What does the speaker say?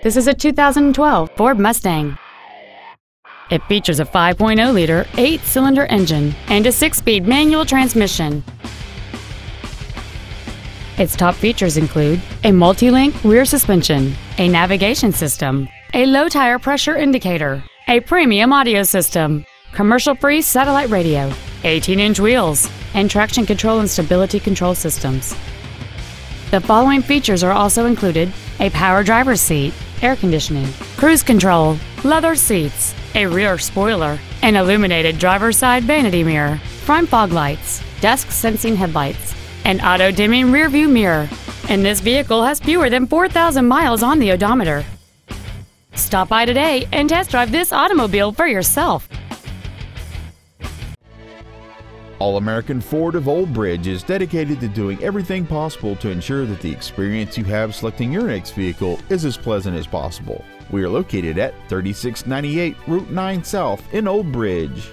This is a 2012 Ford Mustang. It features a 5.0-liter 8-cylinder engine and a 6-speed manual transmission. Its top features include a multi-link rear suspension, a navigation system, a low tire pressure indicator, a premium audio system, commercial-free satellite radio, 18-inch wheels, and traction control and stability control systems. The following features are also included: a power driver's seat, air conditioning, cruise control, leather seats, a rear spoiler, an illuminated driver's side vanity mirror, front fog lights, dusk sensing headlights, an auto-dimming rearview mirror, and this vehicle has fewer than 4,000 miles on the odometer. Stop by today and test drive this automobile for yourself. All American Ford of Old Bridge is dedicated to doing everything possible to ensure that the experience you have selecting your next vehicle is as pleasant as possible. We are located at 3698 Route 9 South in Old Bridge.